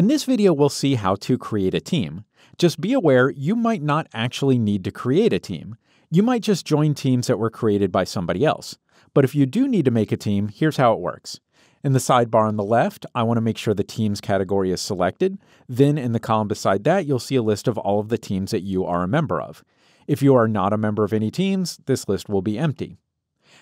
In this video, we'll see how to create a team. Just be aware you might not actually need to create a team. You might just join teams that were created by somebody else. But if you do need to make a team, here's how it works. In the sidebar on the left, I want to make sure the teams category is selected. Then in the column beside that, you'll see a list of all of the teams that you are a member of. If you are not a member of any teams, this list will be empty.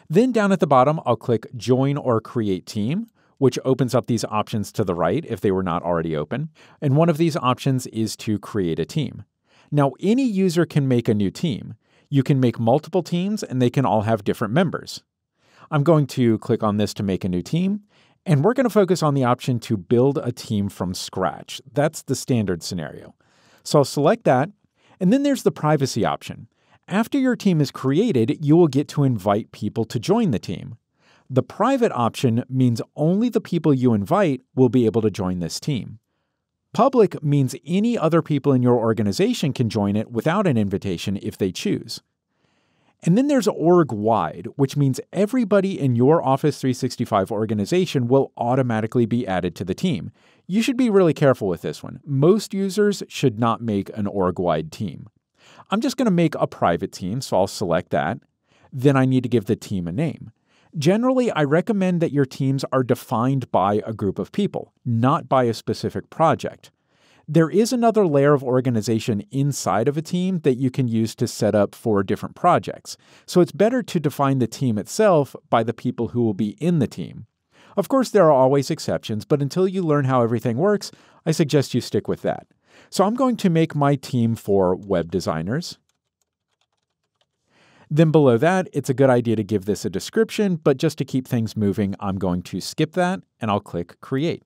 Then down at the bottom, I'll click Join or Create Team, which opens up these options to the right if they were not already open. And one of these options is to create a team. Now, any user can make a new team. You can make multiple teams and they can all have different members. I'm going to click on this to make a new team, and we're going to focus on the option to build a team from scratch. That's the standard scenario. So I'll select that, and then there's the privacy option. After your team is created, you will get to invite people to join the team. The private option means only the people you invite will be able to join this team. Public means any other people in your organization can join it without an invitation if they choose. And then there's org-wide, which means everybody in your Office 365 organization will automatically be added to the team. You should be really careful with this one. Most users should not make an org-wide team. I'm just going to make a private team, so I'll select that. Then I need to give the team a name. Generally, I recommend that your teams are defined by a group of people, not by a specific project. There is another layer of organization inside of a team that you can use to set up for different projects, so it's better to define the team itself by the people who will be in the team. Of course, there are always exceptions, but until you learn how everything works, I suggest you stick with that. So I'm going to make my team for web designers. Then below that, it's a good idea to give this a description, but just to keep things moving, I'm going to skip that and I'll click Create.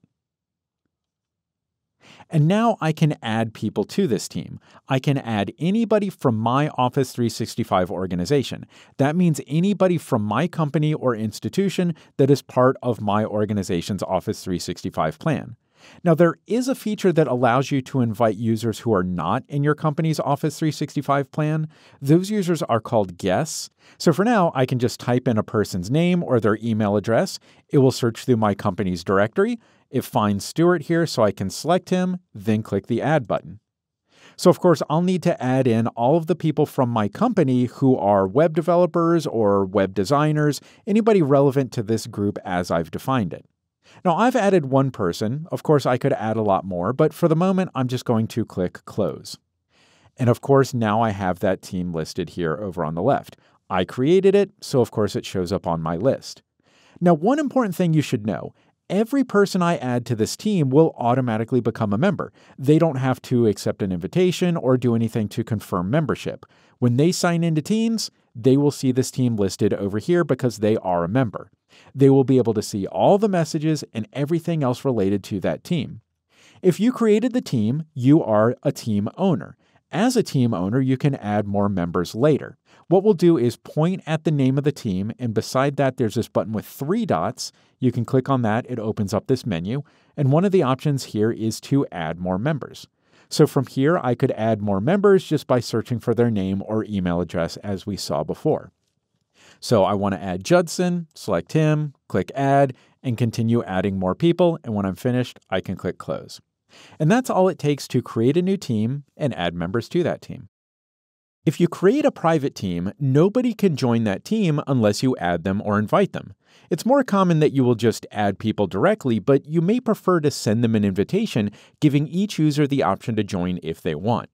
And now I can add people to this team. I can add anybody from my Office 365 organization. That means anybody from my company or institution that is part of my organization's Office 365 plan. Now, there is a feature that allows you to invite users who are not in your company's Office 365 plan. Those users are called guests. So for now, I can just type in a person's name or their email address. It will search through my company's directory. It finds Stuart here, so I can select him, then click the Add button. So of course, I'll need to add in all of the people from my company who are web developers or web designers, anybody relevant to this group as I've defined it. Now, I've added one person. Of course, I could add a lot more, but for the moment, I'm just going to click Close. And of course, now I have that team listed here over on the left. I created it, so of course, it shows up on my list. Now, one important thing you should know, every person I add to this team will automatically become a member. They don't have to accept an invitation or do anything to confirm membership. When they sign into Teams, they will see this team listed over here because they are a member. They will be able to see all the messages and everything else related to that team. If you created the team, you are a team owner. As a team owner, you can add more members later. What we'll do is point at the name of the team, and beside that, there's this button with three dots. You can click on that. It opens up this menu, and one of the options here is to add more members. So from here, I could add more members just by searching for their name or email address as we saw before. So I want to add Judson, select him, click Add, and continue adding more people. And when I'm finished, I can click Close. And that's all it takes to create a new team and add members to that team. If you create a private team, nobody can join that team unless you add them or invite them. It's more common that you will just add people directly, but you may prefer to send them an invitation, giving each user the option to join if they want.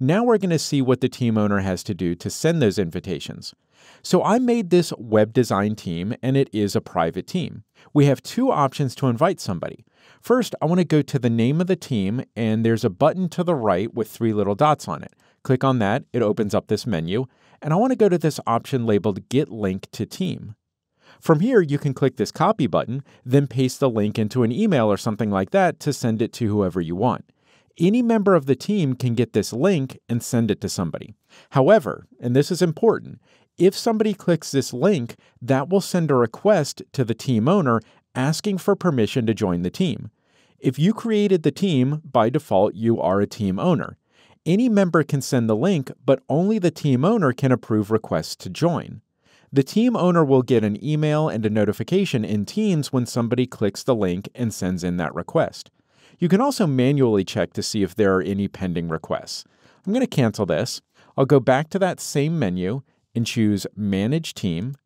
Now we're going to see what the team owner has to do to send those invitations. So I made this web design team, and it is a private team. We have two options to invite somebody. First, I want to go to the name of the team, and there's a button to the right with three little dots on it. Click on that. It opens up this menu, and I want to go to this option labeled Get Link to Team. From here, you can click this copy button, then paste the link into an email or something like that to send it to whoever you want. Any member of the team can get this link and send it to somebody. However, and this is important, if somebody clicks this link, that will send a request to the team owner asking for permission to join the team. If you created the team, by default, you are a team owner. Any member can send the link, but only the team owner can approve requests to join. The team owner will get an email and a notification in Teams when somebody clicks the link and sends in that request. You can also manually check to see if there are any pending requests. I'm going to cancel this. I'll go back to that same menu and choose Manage Team.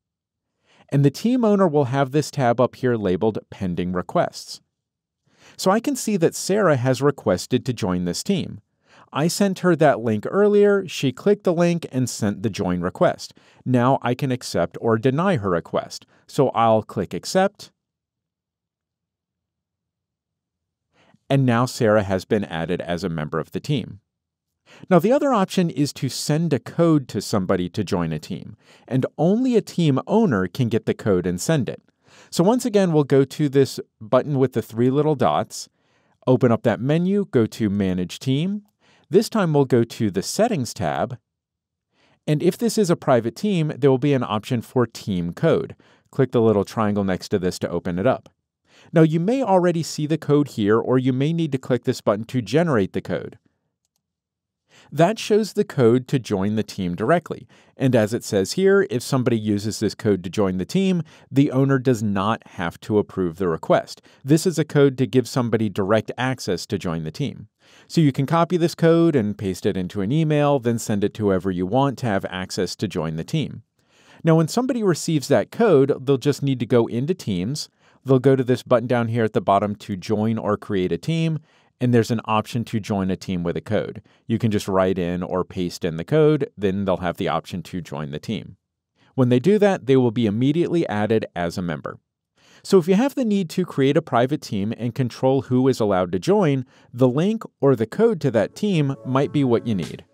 And the team owner will have this tab up here labeled Pending Requests. So I can see that Sarah has requested to join this team. I sent her that link earlier, she clicked the link and sent the join request. Now I can accept or deny her request. So I'll click Accept. And now Sarah has been added as a member of the team. Now, the other option is to send a code to somebody to join a team, and only a team owner can get the code and send it. So once again, we'll go to this button with the three little dots, open up that menu, go to Manage Team. This time we'll go to the Settings tab, and if this is a private team, there will be an option for team code. Click the little triangle next to this to open it up. Now, you may already see the code here, or you may need to click this button to generate the code. That shows the code to join the team directly. And as it says here, if somebody uses this code to join the team, the owner does not have to approve the request. This is a code to give somebody direct access to join the team. So you can copy this code and paste it into an email, then send it to whoever you want to have access to join the team. Now, when somebody receives that code, they'll just need to go into Teams. They'll go to this button down here at the bottom to join or create a team. And there's an option to join a team with a code. You can just write in or paste in the code, then they'll have the option to join the team. When they do that, they will be immediately added as a member. So if you have the need to create a private team and control who is allowed to join, the link or the code to that team might be what you need.